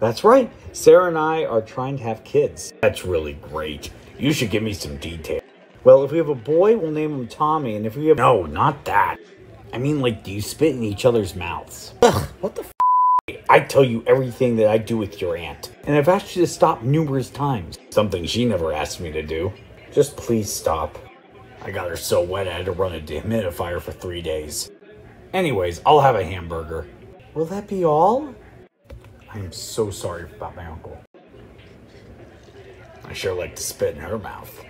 That's right. Sarah and I are trying to have kids. That's really great. You should give me some details. Well, if we have a boy, we'll name him Tommy, and if we have... No, not that. I mean, like, do you spit in each other's mouths? Ugh, what the f***? I tell you everything that I do with your aunt. And I've asked you to stop numerous times. Something she never asked me to do. Just please stop. I got her so wet I had to run a dehumidifier for 3 days. Anyways, I'll have a hamburger. Will that be all? I am so sorry about my uncle. I sure like to spit in her mouth.